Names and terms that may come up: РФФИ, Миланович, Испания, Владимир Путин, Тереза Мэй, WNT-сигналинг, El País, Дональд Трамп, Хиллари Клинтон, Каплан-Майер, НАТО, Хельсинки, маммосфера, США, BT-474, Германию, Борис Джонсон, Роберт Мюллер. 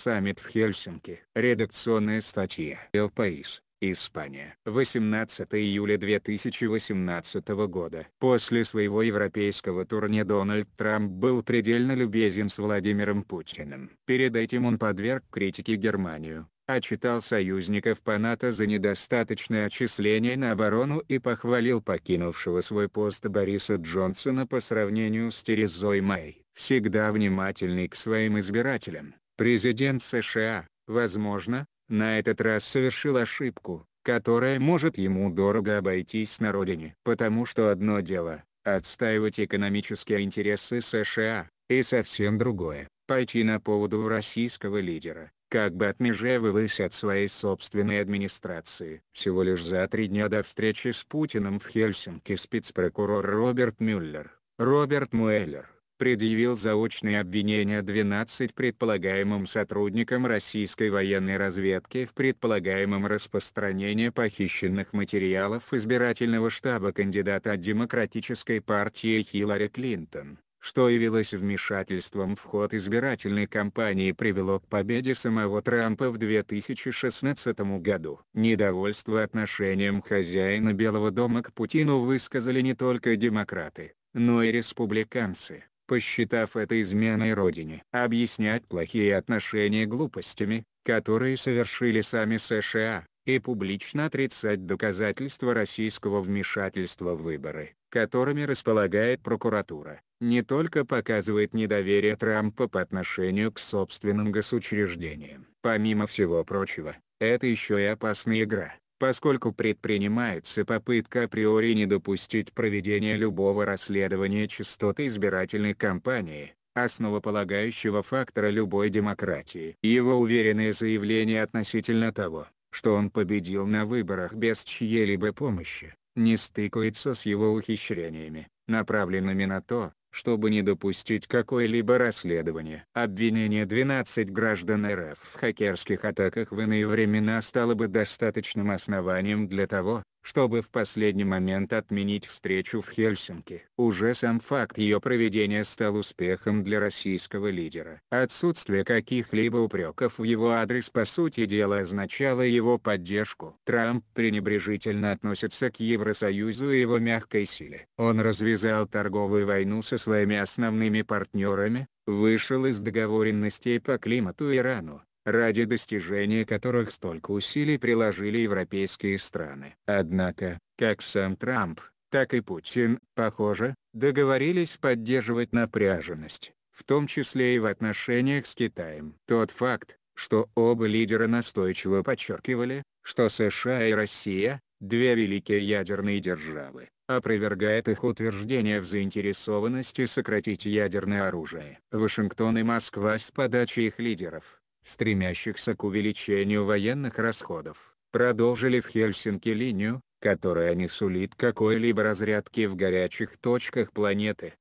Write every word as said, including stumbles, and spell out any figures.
саммит в Хельсинки. Редакционная статья. El País, Испания. восемнадцатого июля две тысячи восемнадцатого года. После своего европейского турне Дональд Трамп был предельно любезен с Владимиром Путиным. Перед этим он подверг критике Германию, отчитал союзников по НАТО за недостаточное отчисление на оборону и похвалил покинувшего свой пост Бориса Джонсона по сравнению с Терезой Мэй. Всегда внимательный к своим избирателям, президент США, возможно, на этот раз совершил ошибку, которая может ему дорого обойтись на родине. Потому что одно дело – отстаивать экономические интересы США, и совсем другое – пойти на поводу российского лидера, как бы отмежевываясь от своей собственной администрации. Всего лишь за три дня до встречи с Путиным в Хельсинки спецпрокурор Роберт Мюллер, Роберт Мюллер, предъявил заочные обвинения двенадцати предполагаемым сотрудникам российской военной разведки в предполагаемом распространении похищенных материалов избирательного штаба кандидата от Демократической партии Хиллари Клинтон, что явилось вмешательством в ход избирательной кампании и привело к победе самого Трампа в две тысячи шестнадцатом году. Недовольство отношением хозяина Белого дома к Путину высказали не только демократы, но и республиканцы, посчитав это изменой родине. Объяснять плохие отношения глупостями, которые совершили сами США, и публично отрицать доказательства российского вмешательства в выборы, которыми располагает прокуратура, не только показывает недоверие Трампа по отношению к собственным госучреждениям. Помимо всего прочего, это еще и опасная игра, поскольку предпринимается попытка априори не допустить проведения любого расследования чистоты избирательной кампании, основополагающего фактора любой демократии. Его уверенные заявления относительно того, что он победил на выборах без чьей-либо помощи, не стыкается с его ухищрениями, направленными на то, чтобы не допустить какое-либо расследование. Обвинение двенадцати граждан эр эф в хакерских атаках в иные времена стало бы достаточным основанием для того, чтобы в последний момент отменить встречу в Хельсинки. Уже сам факт ее проведения стал успехом для российского лидера. Отсутствие каких-либо упреков в его адрес по сути дела означало его поддержку. Трамп пренебрежительно относится к Евросоюзу и его мягкой силе. Он развязал торговую войну со своими основными партнерами, вышел из договоренностей по климату и Ирану, ради достижения которых столько усилий приложили европейские страны. Однако, как сам Трамп, так и Путин, похоже, договорились поддерживать напряженность, в том числе и в отношениях с Китаем. Тот факт, что оба лидера настойчиво подчеркивали, что США и Россия – две великие ядерные державы, опровергает их утверждение в заинтересованности сократить ядерное оружие. Вашингтон и Москва с подачи их лидеров, стремящихся к увеличению военных расходов, продолжили в Хельсинки линию, которая не сулит какой-либо разрядки в горячих точках планеты,